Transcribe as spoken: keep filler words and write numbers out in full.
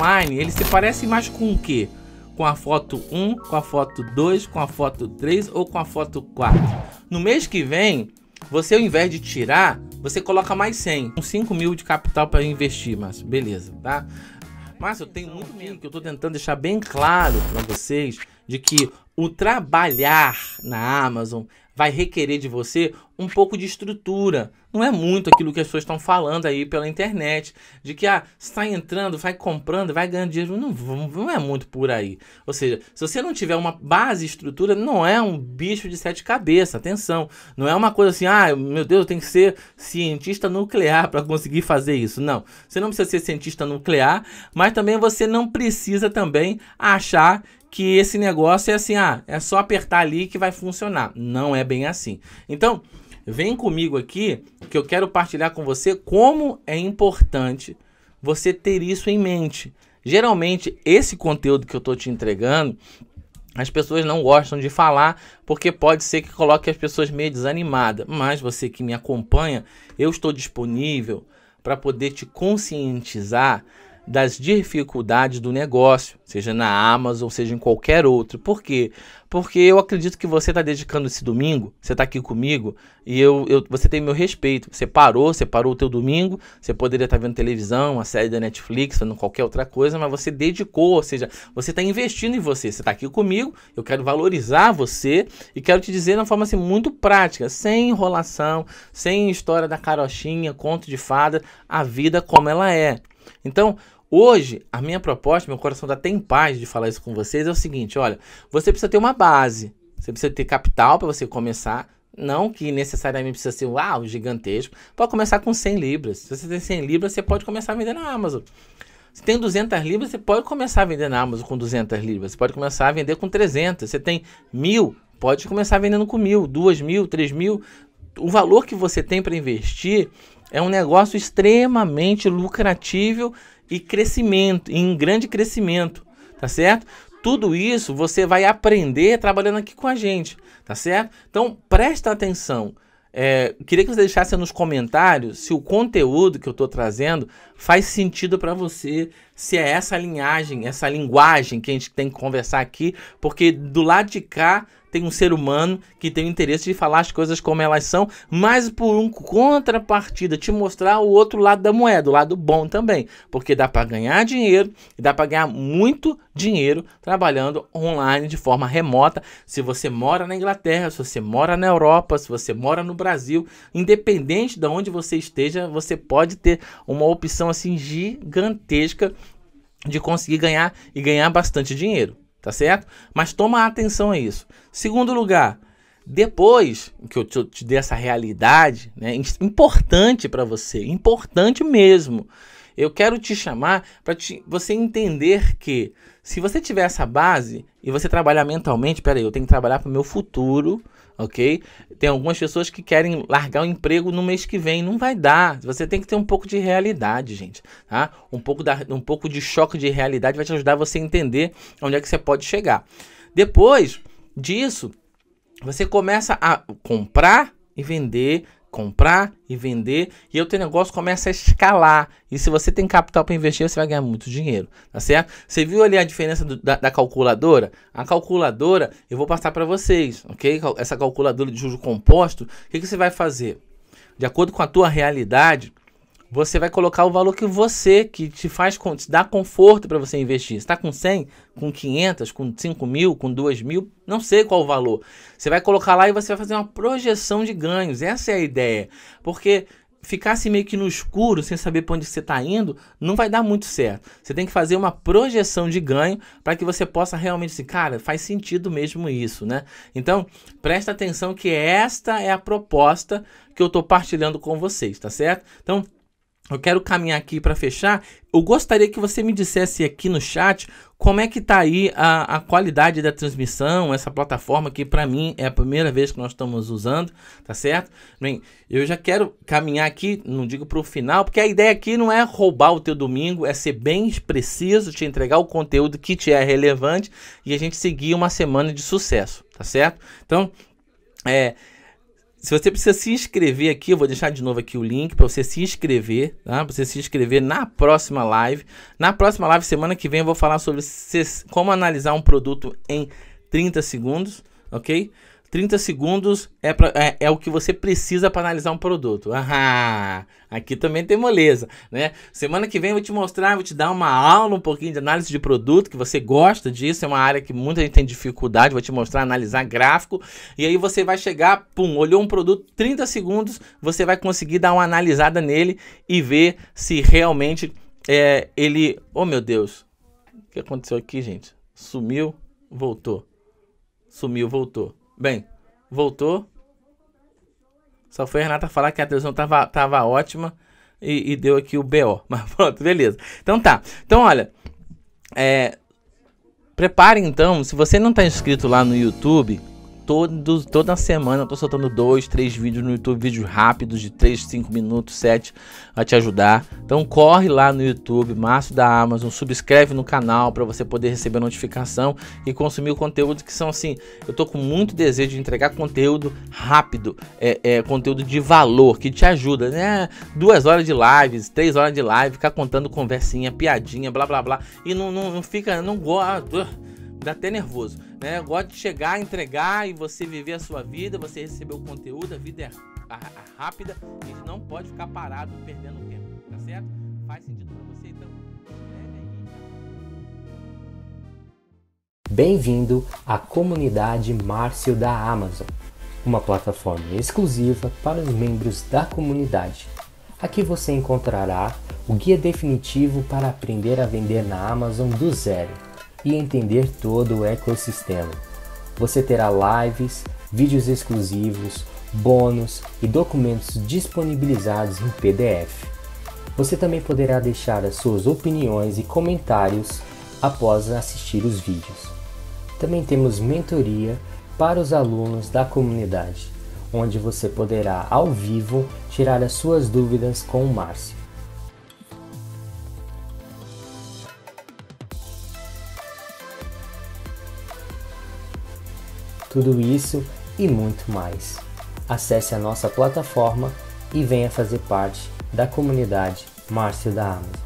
online, ele se parece mais com o quê? Com a foto um, com a foto dois, com a foto três ou com a foto quatro. No mês que vem, você ao invés de tirar, você coloca mais cem. Com cinco mil de capital para investir, Márcio. Beleza, tá? Márcio, eu tenho muito medo, que eu tô tentando deixar bem claro para vocês de que o trabalhar na Amazon vai requerer de você um pouco de estrutura. Não é muito aquilo que as pessoas estão falando aí pela internet, de que ah, você está entrando, vai comprando, vai ganhando dinheiro. Não, não é muito por aí. Ou seja, se você não tiver uma base estrutura, não é um bicho de sete cabeças, atenção. Não é uma coisa assim, ah, meu Deus, eu tenho que ser cientista nuclear para conseguir fazer isso. Não, você não precisa ser cientista nuclear, mas também você não precisa também achar que esse negócio é assim, ah, é só apertar ali que vai funcionar. Não é bem assim. Então, vem comigo aqui que eu quero partilhar com você como é importante você ter isso em mente. Geralmente, esse conteúdo que eu tô te entregando, as pessoas não gostam de falar porque pode ser que coloque as pessoas meio desanimadas. Mas você que me acompanha, eu estou disponível para poder te conscientizar das dificuldades do negócio, seja na Amazon, seja em qualquer outro. Por quê? Porque eu acredito que você está dedicando esse domingo, você está aqui comigo e eu, eu, você tem meu respeito. Você parou, você parou o teu domingo, você poderia estar vendo televisão, uma série da Netflix, fazendo qualquer outra coisa, mas você dedicou, ou seja, você está investindo em você. Você está aqui comigo, eu quero valorizar você e quero te dizer de uma forma assim, muito prática, sem enrolação, sem história da carochinha, conto de fada, a vida como ela é. Então, hoje, a minha proposta, meu coração está até em paz de falar isso com vocês, é o seguinte, olha, você precisa ter uma base, você precisa ter capital para você começar, não que necessariamente precisa ser uau, gigantesco, pode começar com cem libras, se você tem cem libras, você pode começar a vender na Amazon. Se tem duzentas libras, você pode começar a vender na Amazon com duzentas libras, você pode começar a vender com trezentas, você tem mil, pode começar vendendo com mil, duas mil, três mil, o valor que você tem para investir é um negócio extremamente lucrativo e crescimento, em grande crescimento, tá certo? Tudo isso você vai aprender trabalhando aqui com a gente, tá certo? Então, presta atenção. É, queria que você deixasse nos comentários se o conteúdo que eu estou trazendo faz sentido para você, se é essa linhagem, essa linguagem que a gente tem que conversar aqui, porque do lado de cá tem um ser humano que tem o interesse de falar as coisas como elas são, mas por um contrapartida, te mostrar o outro lado da moeda, o lado bom também, porque dá para ganhar dinheiro, e dá para ganhar muito dinheiro trabalhando online de forma remota, se você mora na Inglaterra, se você mora na Europa, se você mora no Brasil, independente de onde você esteja, você pode ter uma opção assim gigantesca de conseguir ganhar e ganhar bastante dinheiro. Tá certo? Mas toma atenção a isso. Segundo lugar, depois que eu te, te dei essa realidade, né, importante para você, importante mesmo, eu quero te chamar para você entender que se você tiver essa base e você trabalhar mentalmente, peraí, eu tenho que trabalhar para o meu futuro, ok? Tem algumas pessoas que querem largar o emprego no mês que vem, não vai dar. Você tem que ter um pouco de realidade, gente, tá? Um pouco, da, um pouco de choque de realidade vai te ajudar você a entender onde é que você pode chegar. Depois disso, você começa a comprar e vender, comprar e vender, e o teu negócio começa a escalar, e se você tem capital para investir, você vai ganhar muito dinheiro, tá certo? Você viu ali a diferença do, da, da calculadora? A calculadora, eu vou passar para vocês, ok? Essa calculadora de juros compostos, o que, que você vai fazer? De acordo com a tua realidade, você vai colocar o valor que você, que te faz, te dá conforto para você investir. Você está com cem, com quinhentas, com cinco mil, com dois mil, não sei qual o valor. Você vai colocar lá e você vai fazer uma projeção de ganhos. Essa é a ideia. Porque ficar assim meio que no escuro, sem saber para onde você está indo, não vai dar muito certo. Você tem que fazer uma projeção de ganho para que você possa realmente dizer, cara, faz sentido mesmo isso, né? Então, presta atenção que esta é a proposta que eu estou partilhando com vocês, tá certo? Então, eu quero caminhar aqui para fechar. Eu gostaria que você me dissesse aqui no chat como é que tá aí a, a qualidade da transmissão, essa plataforma que para mim é a primeira vez que nós estamos usando, tá certo? Bem, eu já quero caminhar aqui, não digo para o final, porque a ideia aqui não é roubar o teu domingo, é ser bem preciso, te entregar o conteúdo que te é relevante e a gente seguir uma semana de sucesso, tá certo? Então, é... Se você precisa se inscrever aqui, eu vou deixar de novo aqui o link para você se inscrever, tá? Para você se inscrever na próxima live. Na próxima live, semana que vem, eu vou falar sobre como analisar um produto em trinta segundos, ok? trinta segundos é, pra, é, é o que você precisa para analisar um produto. Ah, aqui também tem moleza, né? Semana que vem eu vou te mostrar, vou te dar uma aula um pouquinho de análise de produto, que você gosta disso, é uma área que muita gente tem dificuldade, vou te mostrar, analisar gráfico, e aí você vai chegar, pum, olhou um produto, trinta segundos, você vai conseguir dar uma analisada nele e ver se realmente é, ele... Oh, meu Deus, o que aconteceu aqui, gente? Sumiu, voltou. Sumiu, voltou. Bem, voltou. Só foi a Renata falar que a televisão tava, tava ótima e, e deu aqui o B O. Mas pronto, beleza. Então tá. Então olha, é, prepare então, se você não tá inscrito lá no YouTube, todo, toda semana eu tô soltando dois, três vídeos no YouTube, vídeos rápidos de três, cinco minutos, sete, a te ajudar. Então corre lá no YouTube, Márcio da Amazon, subscreve no canal para você poder receber a notificação e consumir o conteúdo que são assim, eu tô com muito desejo de entregar conteúdo rápido, é, é conteúdo de valor, que te ajuda, né? Duas horas de lives, três horas de live, ficar contando conversinha, piadinha, blá blá blá, e não, não, não fica, não gosta, dá até nervoso, né? Eu gosto de chegar, entregar e você viver a sua vida, você receber o conteúdo, a vida é rápida, a gente não pode ficar parado perdendo tempo, tá certo? Faz sentido pra você, então escreve aí. Bem-vindo à comunidade Márcio da Amazon, uma plataforma exclusiva para os membros da comunidade. Aqui você encontrará o guia definitivo para aprender a vender na Amazon do zero e entender todo o ecossistema. Você terá lives, vídeos exclusivos, bônus e documentos disponibilizados em P D F. Você também poderá deixar as suas opiniões e comentários após assistir os vídeos. Também temos mentoria para os alunos da comunidade, onde você poderá ao vivo tirar as suas dúvidas com o Márcio. Tudo isso e muito mais. Acesse a nossa plataforma e venha fazer parte da comunidade Márcio da Amazon.